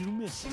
you missing?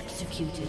Executed.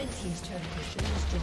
Red team's turret has been destroyed.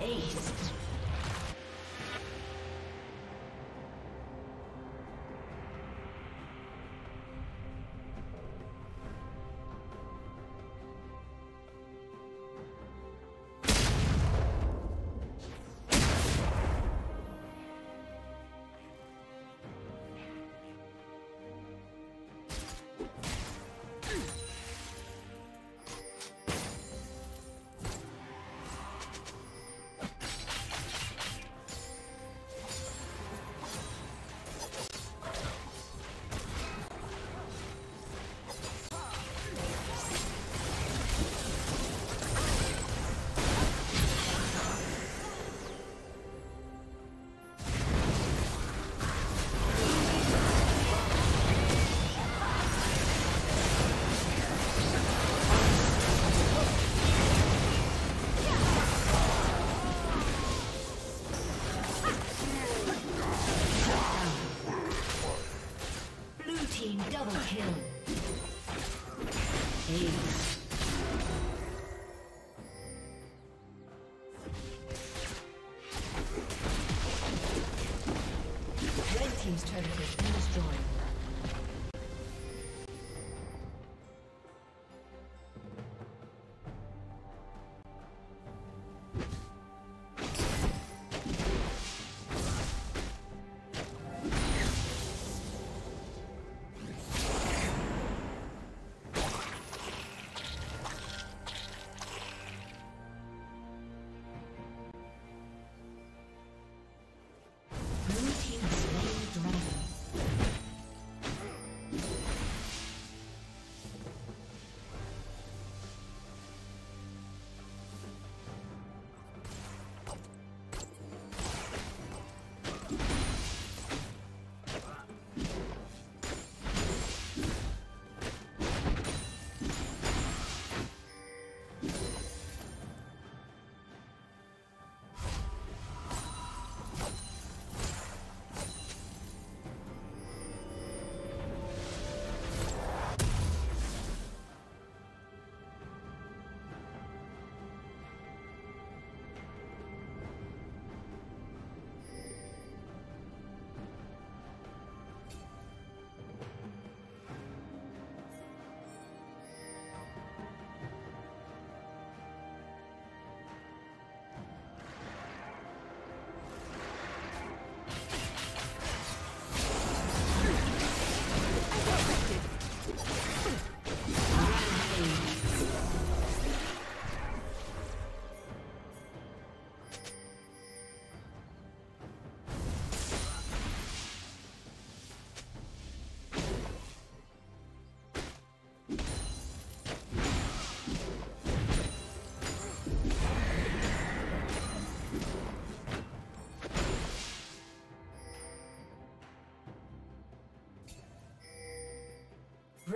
Ace.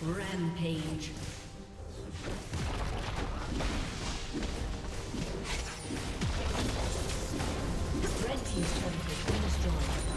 Rampage. Red team's turret has been destroyed.